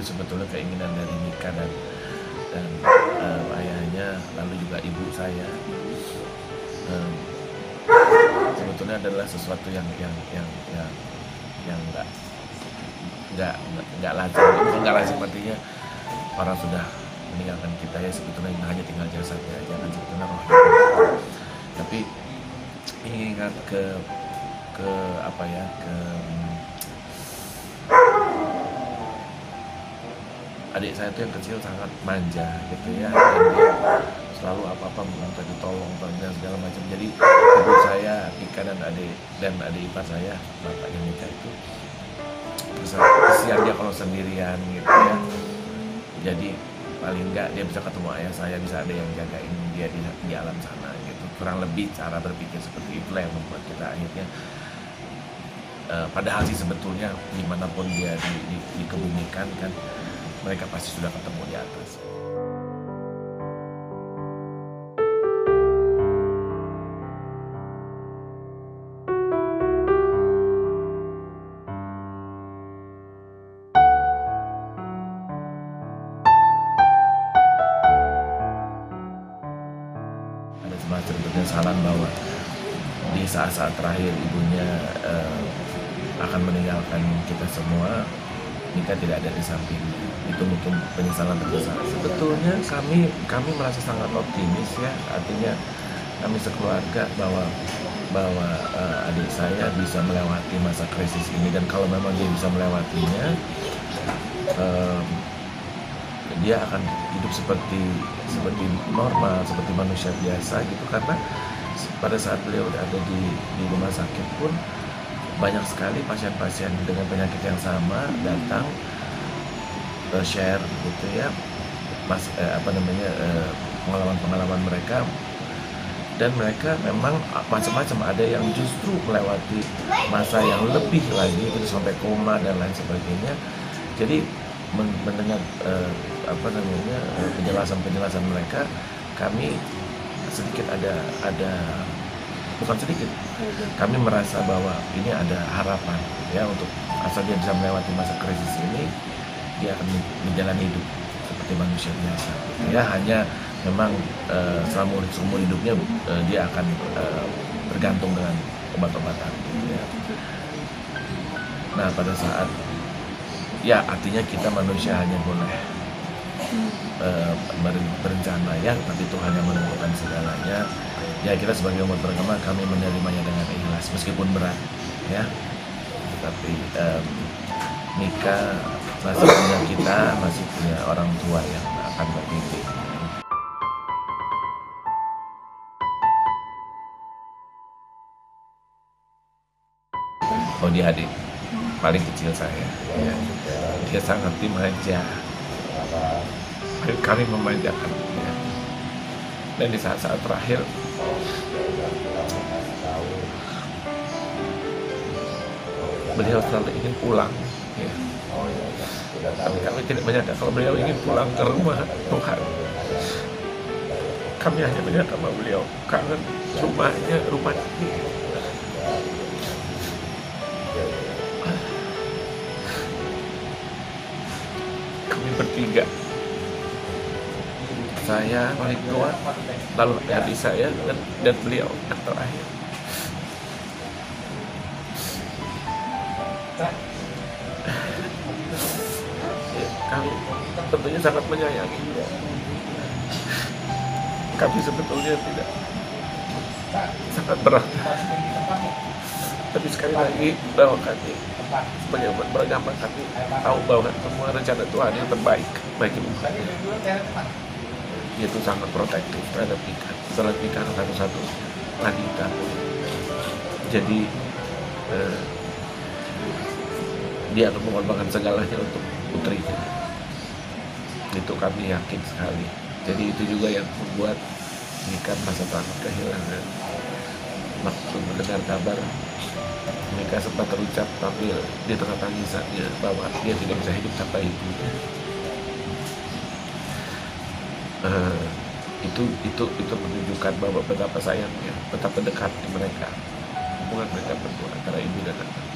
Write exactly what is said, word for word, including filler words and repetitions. Sebetulnya keinginan dari Mika dan, dan um, ayahnya, lalu juga ibu saya, um, sebetulnya adalah sesuatu yang yang yang yang yang nggak nggak nggak lazim, nggak lazim artinya orang sudah meninggalkan kita ya, sebetulnya hanya tinggal jasadnya aja kan, sebetulnya roh. Tapi ingat ke ke apa ya ke adik saya itu yang kecil sangat manja gitu ya, dan dia selalu apa-apa minta ditolong dan segala macam. Jadi ibu saya, Ika dan adik dan adik ipar saya, bapaknya Mika itu kesian dia kalau sendirian gitu ya. Jadi paling enggak dia bisa ketemu ayah saya, bisa ada yang jagain dia di, di alam sana gitu. Kurang lebih cara berpikir seperti itulah yang membuat kita akhirnya uh, padahal sih sebetulnya dimanapun dia di, di, dikebumikan kan, mereka pasti sudah ketemu di atas. Ada semacam penyesalan bahwa di saat-saat terakhir ibunya eh, akan meninggalkan kita semua, Mika tidak ada di samping. Itu mungkin penyesalan terbesar. Sebetulnya kami kami merasa sangat optimis ya, artinya kami sekeluarga bahwa bahwa uh, adik saya bisa melewati masa krisis ini, dan kalau memang dia bisa melewatinya, um, dia akan hidup seperti seperti normal, seperti manusia biasa gitu. Karena pada saat beliau ada di di rumah sakit pun, banyak sekali pasien-pasien dengan penyakit yang sama datang uh, share gitu ya, mas uh, apa namanya pengalaman-pengalaman uh, mereka, dan mereka memang macam-macam, ada yang justru melewati masa yang lebih lagi itu sampai koma dan lain sebagainya. Jadi men mendengar uh, apa namanya uh, penjelasan-penjelasan mereka, kami sedikit ada ada bukan sedikit, kami merasa bahwa ini ada harapan ya, untuk asal dia bisa melewati masa krisis ini, dia akan menjalani hidup seperti manusia biasa ya. Hanya memang uh, selama seumur hidupnya uh, dia akan uh, bergantung dengan obat-obatan ya. Nah pada saat ya, artinya kita manusia hanya boleh uh, berencana ya, tapi Tuhan yang menentukan segalanya. Ya kita sebagai umat beragama, kami menerimanya dengan ikhlas meskipun berat ya, tetapi um, Mika masih punya kita, masih punya orang tua yang akan berpikir. Oh dia adik paling kecil saya ya. Dia sangat dimanja, kami memanjakan ya. Dan di saat-saat terakhir beliau selalu ingin pulang ya. Tapi kami tidak menyangka kalau beliau ingin pulang ke rumah Tuhan. Kami hanya menyangka bahwa beliau kangen rumahnya, rumah ini. Kami bertiga, saya paling tua, lalu adik saya, dan, dan beliau yang terakhir. Kami tentunya sangat menyayangi. Kami sebetulnya tidak sangat berat, tapi sekali lagi bahwa kami sebagai umat beragama, kami tahu bahwa semua rencana Tuhan yang terbaik bagi umat itu sangat protektif terhadap ikan, terhadap ikan satu-satu tadi ikan. Jadi eh, dia akan mengorbankan segalanya untuk putrinya. Itu kami yakin sekali. Jadi itu juga yang membuat mereka merasa takut kehilangan waktu mendengar kabar mereka sempat terucap, tapi di tengah tangisannya bahwa dia tidak bisa hidup tanpa ibunya. Uh, itu itu itu menunjukkan bahwa betapa sayangnya, betapa dekatnya mereka hubungan mereka berdua antara ibu dan anak.